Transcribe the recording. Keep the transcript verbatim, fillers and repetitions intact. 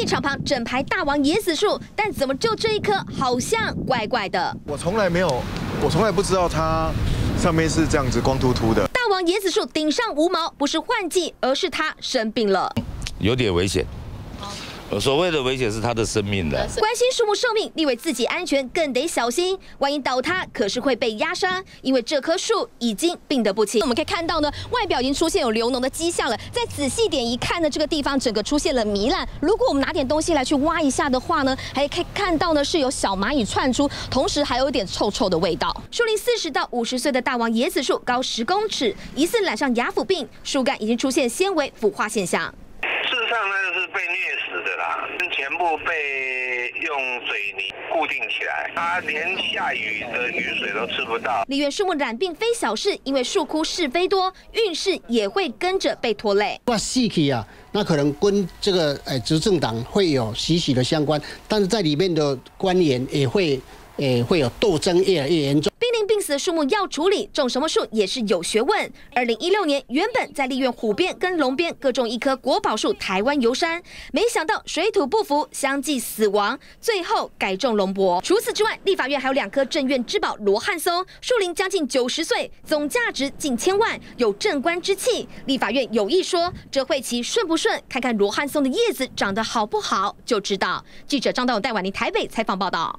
一场旁整排大王野死树，但怎么就这一棵好像怪怪的？我从来没有，我从来不知道它上面是这样子光秃秃的。大王野死树顶上无毛，不是换季，而是它生病了，有点危险。 所谓的危险是他的生命的，关心树木寿命，立委自己安全更得小心，万一倒塌可是会被压伤，因为这棵树已经病得不轻。我们可以看到呢，外表已经出现有流脓的迹象了，再仔细点一看呢，这个地方整个出现了糜烂。如果我们拿点东西来去挖一下的话呢，还可以看到呢是有小蚂蚁窜出，同时还有一点臭臭的味道。树龄四十到五十岁的大王椰子树高十公尺，疑似染上牙腐病，树干已经出现纤维腐化现象。 上呢是被虐死的啦，全部被用水泥固定起来，它连下雨的雨水都吃不到。梨园树木染病非小事，因为树枯是非多，运势也会跟着被拖累。哇，死去啊，那可能跟这个呃执政党会有息息的相关，但是在里面的官员也会也会有斗争越来越严重。 病死的树木要处理，种什么树也是有学问。二零一六年，原本在立院虎边跟龙边各种一棵国宝树——台湾油杉，没想到水土不服，相继死亡，最后改种龙柏。除此之外，立法院还有两棵镇院之宝罗汉松，树龄将近九十岁，总价值近千万，有镇关之气。立法院有意说，这会期顺不顺，看看罗汉松的叶子长得好不好就知道。记者张道勇、戴婉玲台北采访报道。